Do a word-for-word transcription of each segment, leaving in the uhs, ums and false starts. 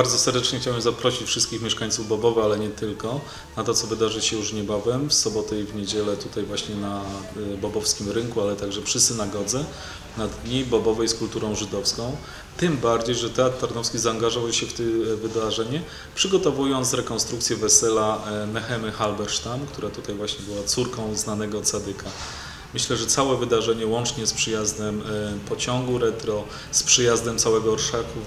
Bardzo serdecznie chciałem zaprosić wszystkich mieszkańców Bobowa, ale nie tylko, na to, co wydarzy się już niebawem, w sobotę i w niedzielę tutaj właśnie na Bobowskim Rynku, ale także przy synagodze, na Dni Bobowej z kulturą żydowską. Tym bardziej, że Teatr Tarnowski zaangażował się w to wydarzenie, przygotowując rekonstrukcję wesela Nechemy Halberstam, która tutaj właśnie była córką znanego cadyka. Myślę, że całe wydarzenie, łącznie z przyjazdem pociągu retro, z przyjazdem całego orszaku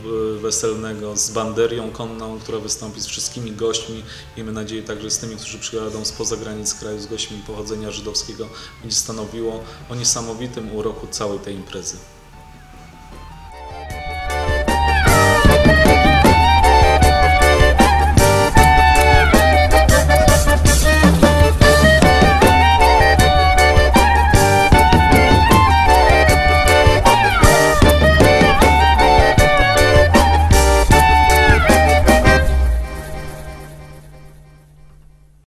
weselnego, z banderią konną, która wystąpi z wszystkimi gośćmi, miejmy nadzieję także z tymi, którzy przyjadą spoza granic kraju, z gośćmi pochodzenia żydowskiego, będzie stanowiło o niesamowitym uroku całej tej imprezy.